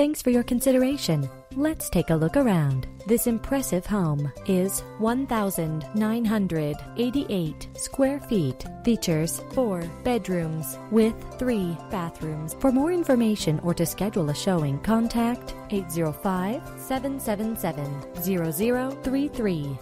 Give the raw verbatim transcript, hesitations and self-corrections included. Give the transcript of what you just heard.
Thanks for your consideration. Let's take a look around. This impressive home is one thousand nine hundred eighty-eight square feet. Features four bedrooms with three bathrooms. For more information or to schedule a showing, contact eight zero five, seven seven seven, zero zero three three.